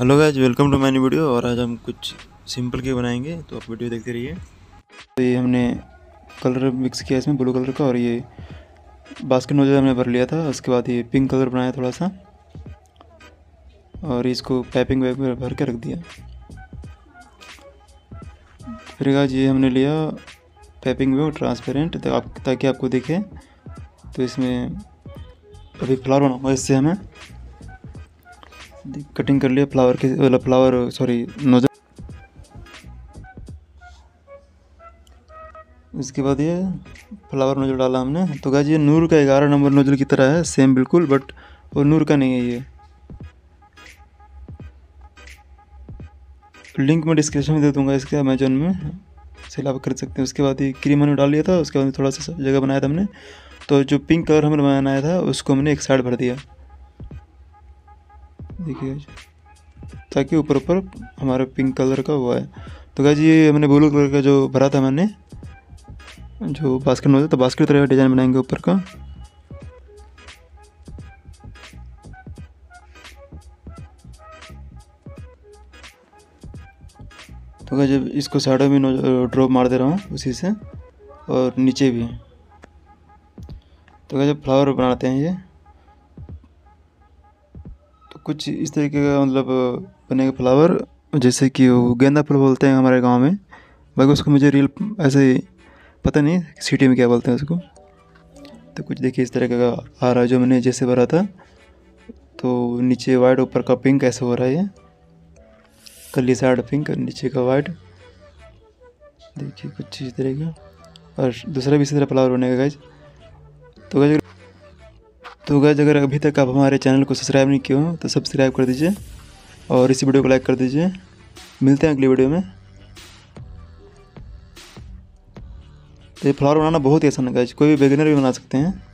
Hello guys, welcome to my new video. और आज हम कुछ सिंपल के बनाएंगे, तो आप वीडियो देखते रहिए। तो ये हमने कलर मिक्स किया इसमें, ब्लू कलर का, और ये बास्केट नोजल हमने भर लिया था। उसके बाद ये पिंक कलर बनाया थोड़ा सा, और इसको पैपिंग बैग में भर के रख दिया। फिर गाइज ये हमने लिया पैपिंग बैग ट्रांसपेरेंट, ताकि आपको दिखे। तो इसमें अभी फ्लावर बनाऊँगा, इससे हमें कटिंग कर लिया फ्लावर के, मतलब फ्लावर सॉरी नोजल। उसके बाद ये फ्लावर नोजल डाला हमने। तो गाइस ये नूर का 11 नंबर नोजल की तरह है, सेम बिल्कुल, बट वो नूर का नहीं है। ये लिंक मैं डिस्क्रिप्शन में दे दूंगा इसके, अमेजोन में से आप खरीद सकते हैं। उसके बाद ये क्रीम हमने डाल लिया था। उसके बाद थोड़ा सा जगह बनाया था हमने, तो जो पिंक कलर हमने बनाया था उसको हमने एक साइड भर दिया, देखिए, ताकि ऊपर ऊपर हमारा पिंक कलर का हुआ है। तो गाइस ये हमने ब्लू कलर का जो भरा था मैंने, जो बास्केट नोजल, तो बास्केट तरह का डिज़ाइन बनाएंगे ऊपर का। तो गाइस जब इसको साइड में ड्रॉप मार दे रहा हूँ उसी से, और नीचे भी। तो गाइस जब फ्लावर बनाते हैं ये कुछ इस तरीके का, मतलब बनेगा फ्लावर, जैसे कि वो गेंदा फूल बोलते हैं हमारे गांव में, बाकी उसको मुझे रियल ऐसे पता नहीं सिटी में क्या बोलते हैं उसको। तो कुछ देखिए इस तरीके का आ रहा है, जो मैंने जैसे भरा था। तो नीचे वाइट, ऊपर का पिंक, ऐसे हो रहा है ये। कली साइड पिंक, नीचे का वाइट, देखिए कुछ इस तरह का। और दूसरा भी इसी तरह फ्लावर बनेगा गाइज। तो गाइज अगर अभी तक आप हमारे चैनल को सब्सक्राइब नहीं किए हो तो सब्सक्राइब कर दीजिए, और इसी वीडियो को लाइक कर दीजिए। मिलते हैं अगली वीडियो में। तो ये फ्लावर बनाना बहुत ही आसान है गाइस, कोई भी बिगिनर भी बना सकते हैं।